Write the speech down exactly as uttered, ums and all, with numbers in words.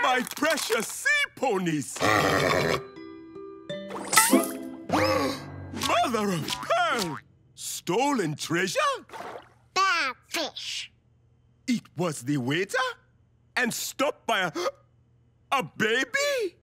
My precious sea ponies! Mother of pearl! Stolen treasure? Bad fish. It was the waiter? And stopped by a... a baby?